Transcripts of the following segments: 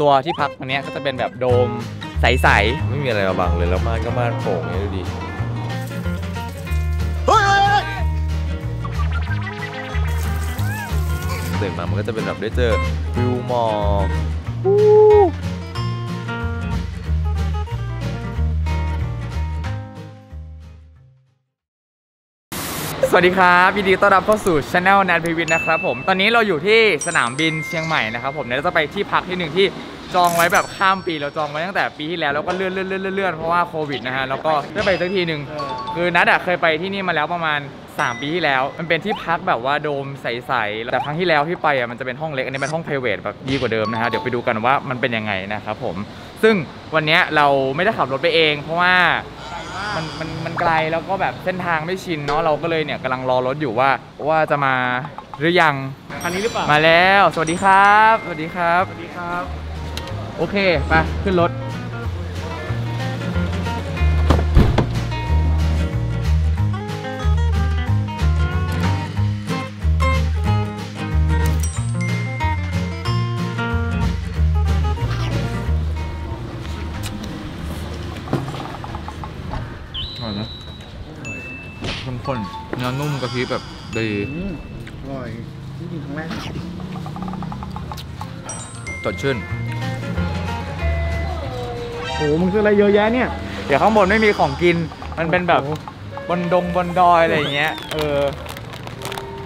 ตัวที่พักอันนี้ก็จะเป็นแบบโดมใสๆไม่มีอะไรมาบังเลยแล้วม่านก็ม่านโป่งนี่ดูดิตื่นมามันก็จะเป็นแบบได้เจอวิวหมอกสวัสดีครับยินดีต้อนรับเข้าสู่ช anel แนนพิวิทนะครับผมตอนนี้เราอยู่ที่สนามบินเชียงใหม่นะครับผมเราจะไปที่พักที่หนึ่งที่จองไว้แบบข้ามปีเราจองไว้ตั้งแต่ปีที่แล้วแล้วก็เลื่อนเพราะว่าโควิดนะฮะแล้วก็ได้ไปสักทีหนึ่งคือนัดอะเคยไปที่นี่มาแล้วประมาณ3ปีที่แล้วมันเป็นที่พักแบบว่าโดมใสๆแต่ครั้งที่แล้วที่ไปอะมันจะเป็นห้องเล็กอันนี้เป็นห้อง private แบบดีกว่าเดิมนะฮะเดี๋ยวไปดูกันว่ามันเป็นยังไงนะครับผมซึ่งวันนี้เราไม่ได้ขับรถไปเองเพราะว่ามันไกลแล้วก็แบบเส้นทางไม่ชินเนาะเราก็เลยเนี่ยกำลังรอรถอยู่ว่าจะมาหรือยังคันนี้หรือเปล่ามาแล้วสวัสดีครับสวัสดีครับสวัสดีครับโอเคไปขึ้นรถข้นเนื้อนุ่มกะทิแบบดีอร่อยนี่กินครั้งแรกสดชื่นโอ้โหมันคืออะไรเยอะแยะเนี่ยเดี๋ยวข้างบนไม่มีของกินมันเป็นแบบบนดงบนดอยอะไรอย่างเงี้ย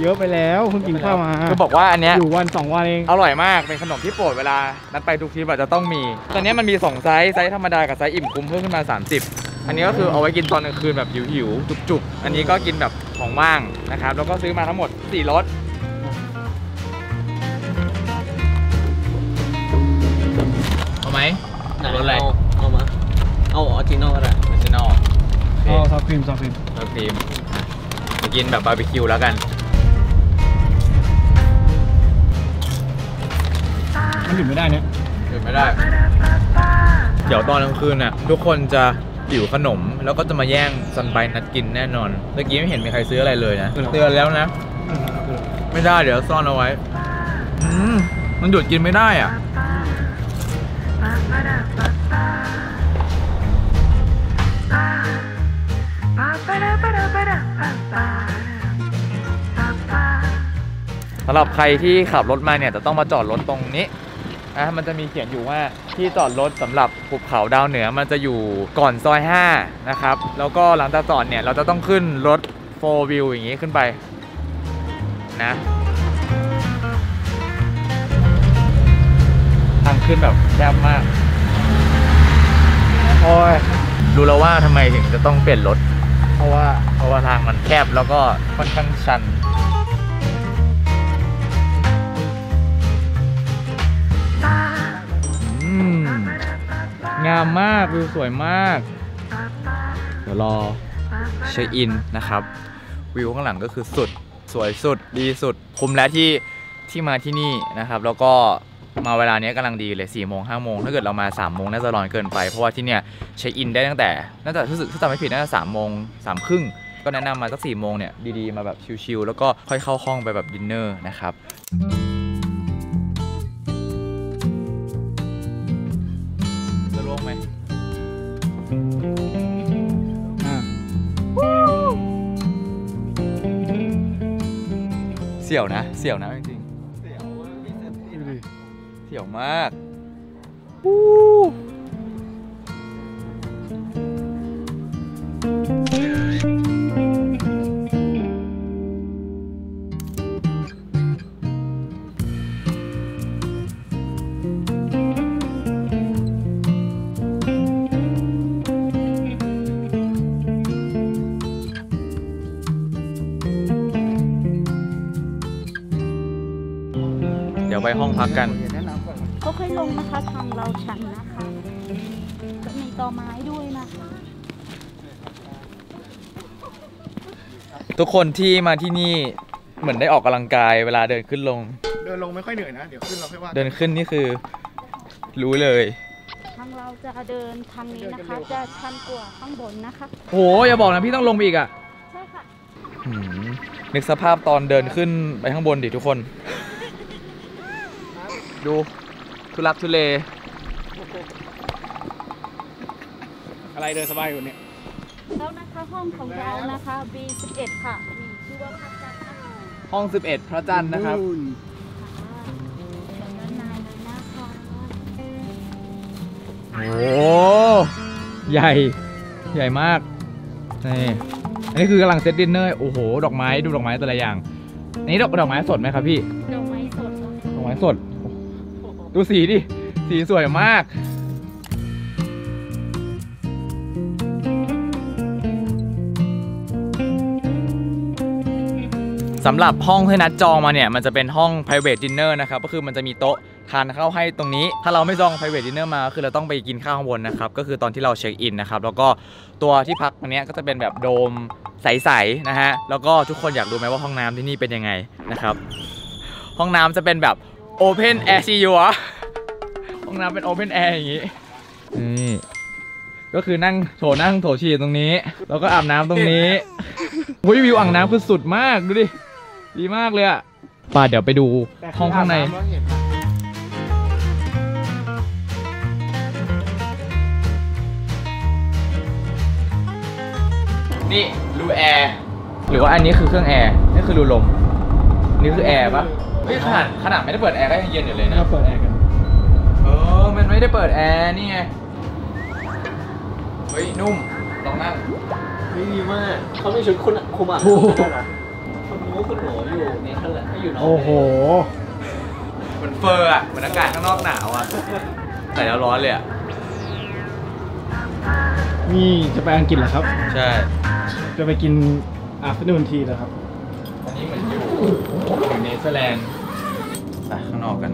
เยอะไปแล้วเพิ่งกินข้าวมาก็บอกว่าอันเนี้ยอยู่วัน2วันเองอร่อยมากเป็นขนมที่โปรดเวลานัดไปทุกทีแบบจะต้องมีตอนนี้มันมี2ไซส์ไซส์ธรรมดากับไซส์อิ่มคุ้มเพิ่มขึ้นมา30อันนี้ก็คือเอาไว้กินตอนกลางคืนแบบหิวๆจุกๆอันนี้ก็กินแบบของว่างนะครับแล้วก็ซื้อมาทั้งหมด4รสเอาไหมรสอะไรเอามาเอาออริจินอลก็ได้ออริจินอลเอาซอสครีมจะกินแบบบาร์บีคิวแล้วกันมันดื่มไม่ได้เนี่ยดื่มไม่ได้เดี๋ยวตอนกลางคืนน่ะทุกคนจะหิวขนมแล้วก็จะมาแย่งซันไบนัดกินแน่นอนเมื่อกี้ไม่เห็นมีใครซื้ออะไรเลยนะเตือนแล้วนะไม่ได้เดี๋ยวซ่อนเอาไว้มันหยุดกินไม่ได้อ่ะสำหรับใครที่ขับรถมาเนี่ยจะต้องมาจอดรถตรงนี้มันจะมีเขียนอยู่ว่าที่จอดรถสำหรับภูเขาดาวเหนือมันจะอยู่ก่อนซอย5นะครับแล้วก็หลังจากจอดเนี่ยเราจะต้องขึ้นรถ4 wheel อย่างนี้ขึ้นไปนะทางขึ้นแบบแคบมากโอ้ยดูแล้วว่าทำไมถึงจะต้องเปลี่ยนรถเพราะว่าทางมันแคบแล้วก็ค่อนข้างชันงามมากวิวสวยมากเดี๋ยวรอเช็คอินนะครับวิวข้างหลังก็คือสุดสวยสุดดีสุดคุ้มแล้วที่มาที่นี่นะครับแล้วก็มาเวลานี้กำลังดีเลย4 โมง 5 โมงถ้าเกิดเรามา3 โมงน่าจะร้อนเกินไปเพราะว่าที่เนี่ยเช็คอินได้ตั้งแต่น่าจะรู้สึกถ้าจำไม่ผิดน่าจะ3 โมง 3 ครึ่งก็แนะนำมาสัก4 โมงเนี่ยดีๆมาแบบชิลๆแล้วก็ค่อยเข้าห้องไปแบบดินเนอร์นะครับเสี่ยวนะจริงๆเสี่ยวมากไปห้องพักกันเขาค่อยลงนะคะทางเราชันนะคะมีตอไม้ด้วยนะคะทุกคนที่มาที่นี่เหมือนได้ออกกำลังกายเวลาเดินขึ้นลงไม่ค่อยเหนื่อยนะเดี๋ยวขึ้นเราค่อยว่าเดินขึ้นนี่คือรู้เลยทางเราจะเดินทางนี้นะคะจะชันกว่าข้างบนนะคะโหอย่าบอกนะพี่ต้องลงอีกอ่ะใช่ค่ะนึกสภาพตอนเดินขึ้นไปข้างบนดิทุกคนดู ทุลักทุเลอะไรเดินสบายอยู่เนี่ยแล้วนะคะห้องของเรานะคะ B11 ค่ะมีชื่อว่าพระจันทร์ห้อง 11 พระจันทร์นะครับโอ้ใหญ่ใหญ่มากนี่อันนี้คือกำลังเซตดินเนอร์โอ้โหดอกไม้ดูดอกไม้แต่ละอย่างนี่ดอกไม้สดไหมครับพี่ดอกไม้สดดอกไม้สดดูสีดิสีสวยมากสำหรับห้องที่นัดจองมาเนี่ยมันจะเป็นห้อง private dinner นะครับก็คือมันจะมีโต๊ะทานข้าวให้ตรงนี้ถ้าเราไม่จอง private dinner มาคือเราต้องไปกินข้าวข้างบนนะครับก็คือตอนที่เราเช็คอินนะครับแล้วก็ตัวที่พักอันนี้ก็จะเป็นแบบโดมใสๆนะฮะแล้วก็ทุกคนอยากรู้ไหมว่าห้องน้ำที่นี่เป็นยังไงนะครับห้องน้ำจะเป็นแบบ open air ซีอยู่อะห้องน้ำเป็น open air อย่างงี้นี่ก็คือนั่งโถฉี่ตรงนี้แล้วก็อาบน้ำตรงนี้วิวอ่างน้ำคือสุดมากดูดิดีมากเลยอ่ะป่าเดี๋ยวไปดูห้องข้างในนี่รูแอร์หรือว่าอันนี้คือเครื่องแอร์นี่คือรูลมนี่คือแอร์ปะไม่ขนาดไม่ได้เปิดแอร์ก็ยังเย็นอยู่เลยนะเปิดแอร์กันเออมันไม่ได้เปิดแอร์นี่ไงเฮ้ยนุ่มลองนั่งดีมากเขามีชุดคุมอ่ะคุณหนูอยู่ในทะเลอยู่นอกโอ้โหเหมือนเฟอร์อ่ะเหมือนอากาศข้างนอกหนาวอ่ะแต่แล้วร้อนเลยอ่ะนี่จะไปอังกฤษเหรอครับใช่จะไปกินอาฟเตอร์นูนทีเหรอครับอันนี้เหมือนอยู่เนเธอร์แลนด์ไปข้างนอกกัน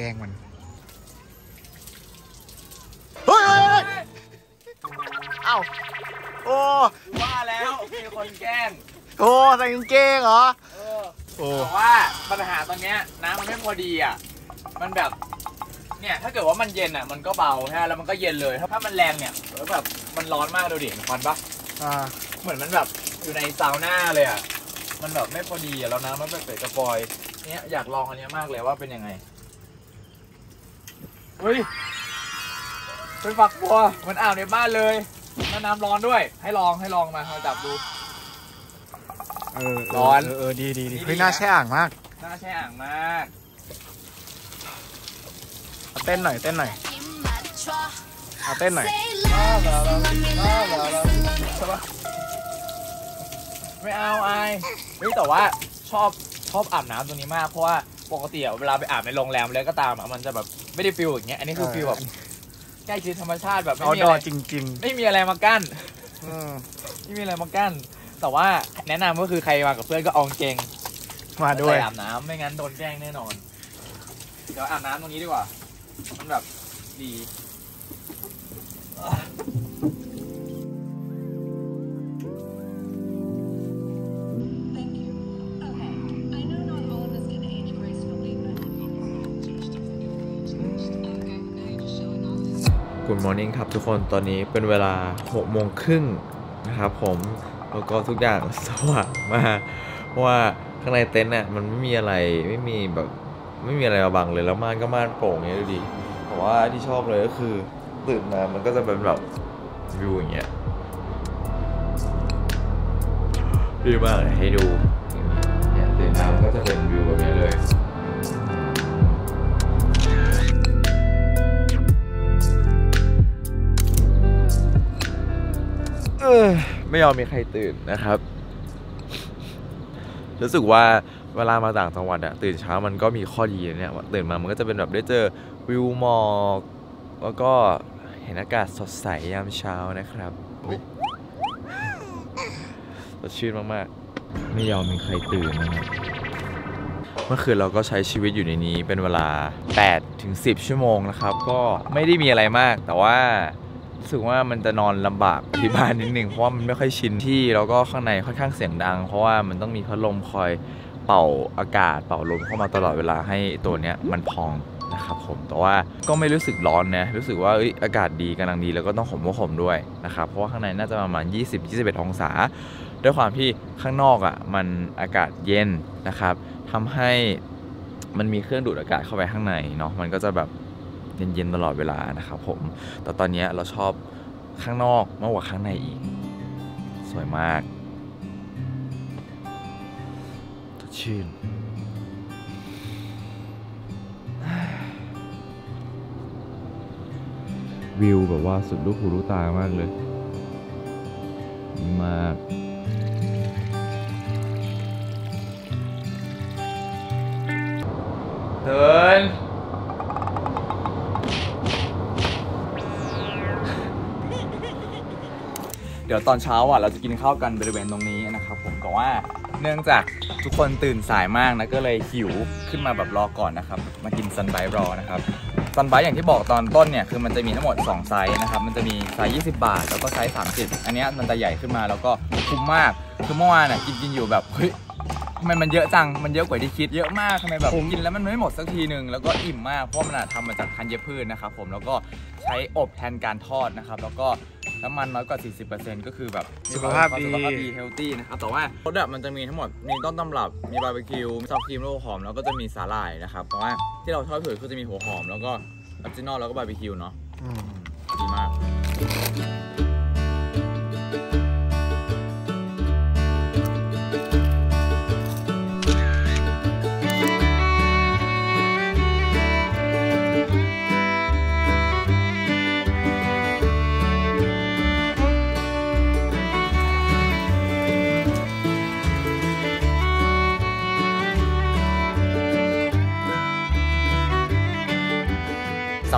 แกงมันเฮ้ยเอ้าโอ้ว่าแล้วมีคนแกล้งโอ้ใส่กางเกงเหรอโอ้แต่ว่าปัญหาตอนนี้น้ำมันไม่พอดีอ่ะมันแบบเนี่ยถ้าเกิดว่ามันเย็นอ่ะมันก็เบาฮะแล้วมันก็เย็นเลยถ้ามันแรงเนี่ยแบบมันร้อนมากดูดิควันปะเหมือนมันแบบอยู่ในซาวน่าเลยอ่ะมันแบบไม่พอดีอ่ะแล้วน้ำมันแบบเปรี้ยวกระปอยเนี่ยอยากลองอันนี้มากเลยว่าเป็นยังไงเฮ้ยเป็นฝักบัวเหมือนอ่าวในบ้านเลยน้ำร้อนด้วยให้ลองมาจับดูร้อนดีเฮ้ยน่าแช่อ่างมากเต้นหน่อยเอาเต้นหน่อยไม่เอาไอเฮ้ยแต่ว่าชอบอาบน้ำตรงนี้มากเพราะว่าปกติเวลาไปอาบในโรงแรมแล้วก็ตามมันจะแบบไม่ได้ฟิลอย่างเงี้ยอันนี้คือฟิลแบบใกล้ชิดธรรมชาติแบบไม่มีอะไรจริงๆไม่มีอะไรมากั้นแต่ว่าแนะนำก็คือใครมากับเพื่อนก็เอาเกงมาด้วยอาบน้ำไม่งั้นโดนแกล้งแน่นอนเดี๋ยวอาบน้ำตรงนี้ดีกว่ามันแบบดีGood morning ครับทุกคนตอนนี้เป็นเวลา 6 โมงครึ่งนะครับผมแล้วก็ทุกอย่างสว่างมากเพราะว่าข้างในเต็นท์น่ะมันไม่มีอะไรไม่มีอะไรมาบังเลยแล้วม่านก็ม่านโปร่งเงี้ยดูดิแต่ว่าที่ชอบเลยก็คือตื่นมามันก็จะเป็นแบบวิวอย่างเงี้ยดีมากให้ดูเนี่ยตื่นมามันก็จะเป็นวิวแบบนี้เลยไม่ยอมมีใครตื่นนะครับรู้สึกว่าเวลามาต่างจังหวัดอะตื่นเช้ามันก็มีข้อดีเนี่ยตื่นมามันก็จะเป็นแบบได้เจอวิวหมอกแล้วก็เห็นอากาศสดใสยามเช้านะครับ ชื่นมากๆไม่ยอมมีใครตื่นนะครับเมื่อคืนเราก็ใช้ชีวิตอยู่ในนี้เป็นเวลา 8-10 ชั่วโมงนะครับก็ไม่ได้มีอะไรมากแต่ว่ารู้สึกว่ามันจะนอนลำบากที่บ้านนิดนึงเพราะว่ามันไม่ค่อยชินที่แล้วก็ข้างในค่อนข้างเสียงดังเพราะว่ามันต้องมีพัดลมคอยเป่าอากาศเป่าลมเข้ามาตลอดเวลาให้ตัวเนี้ยมันพองนะครับผมแต่ว่าก็ไม่รู้สึกร้อนนะรู้สึกว่าอากาศดีกำลังดีแล้วก็ต้องห่มผ้าห่มด้วยนะครับเพราะว่าข้างในน่าจะประมาณ 20-21 องศาด้วยความที่ข้างนอกอ่ะมันอากาศเย็นนะครับทำให้มันมีเครื่องดูดอากาศเข้าไปข้างในเนาะมันก็จะแบบเย็นๆตลอดเวลานะครับผมแต่ตอนนี้เราชอบข้างนอกมากกว่าข้างในอีกสวยมากสดชื่นวิวแบบว่าสุดลูกหูลูกตามากเลยมากเดินเดี๋ยวตอนเช้าอ่ะเราจะกินข้าวกันบริเวณตรงนี้นะครับผมแต่ว่าเนื่องจากทุกคนตื่นสายมากนะก็เลยหิวขึ้นมาแบบรอก่อนนะครับมากินซันไบท์รอนะครับซันไบท์อย่างที่บอกตอนต้นเนี่ยคือมันจะมีทั้งหมด2ไซส์นะครับมันจะมีไซส์20 บาทแล้วก็ไซส์30อันนี้มันจะใหญ่ขึ้นมาแล้วก็คุ้มมากคือเมื่อวานอ่ะกินอยู่แบบเฮ้ยทำไมมันเยอะจังมันเยอะกว่าที่คิดเยอะมากทำไมแบบกินแล้วมันไม่หมดสักทีหนึ่งแล้วก็อิ่มมากเพราะมันทำมาจากธัญพืชนะครับผมแล้วก็ใช้อบแทนการทอดนะครับแล้วก็น้ำมันน้อยกว่า 40% ก็คือแบบสุขภาพดีเฮลตี้นะครับแต่ว่ารสอ่ะมันจะมีทั้งหมดมีต้นตำรับมีบาร์บีคิวมีซอสครีมโรหอมแล้วก็จะมีสาหร่ายนะครับเพราะว่าที่เราชอบที่สุดก็จะมีหัวหอมแล้วก็ออริจินอลแล้วก็บาร์บีคิวเนาะดีมาก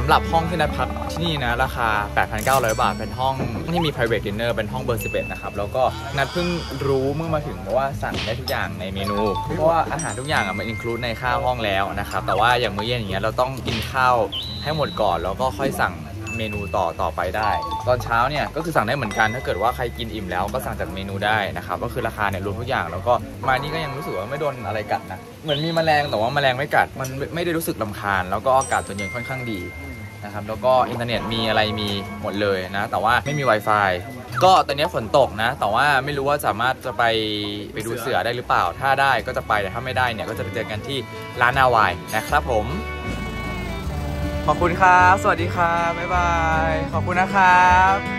สำหรับห้องที่นัดพักที่นี่นะราคา 8,900 บาทเป็นห้องที่มี private dinner เป็นห้องเบอร์ 11 นะครับแล้วก็นัดเพิ่งรู้เมื่อมาถึงว่าสั่งได้ทุกอย่างในเมนูเพราะว่าอาหารทุกอย่างมัน include ในค่าห้องแล้วนะครับแต่ว่าอย่างมื้อเย็นอย่างเงี้ยเราต้องกินข้าวให้หมดก่อนแล้วก็ค่อยสั่งเมนูต่อไปได้ตอนเช้าเนี่ยก็คือสั่งได้เหมือนกันถ้าเกิดว่าใครกินอิ่มแล้วก็สั่งจากเมนูได้นะครับก็คือราคาเนี่ยรวมทุกอย่างแล้วก็มานี่ก็ยังรู้สึกว่าไม่โดนอะไรกัดนะเหมือนมีแมลงแต่ว่าแมลงไม่กัดมันไม่ได้รู้สึกรำคาญแล้วก็อากาศตอนเย็นค่อนข้างดีนะครับแล้วก็อินเทอร์เน็ตมีอะไรมีหมดเลยนะแต่ว่าไม่มี Wi-Fi ก็ตอนนี้ฝนตกนะแต่ว่าไม่รู้ว่าสามารถจะไปดูเสือได้หรือเปล่าถ้าได้ก็จะไปแต่ถ้าไม่ได้เนี่ยก็จะไปเจอกันที่ร้านนาวายนะครับผมขอบคุณครับสวัสดีครับบ๊ายบายขอบคุณนะครับ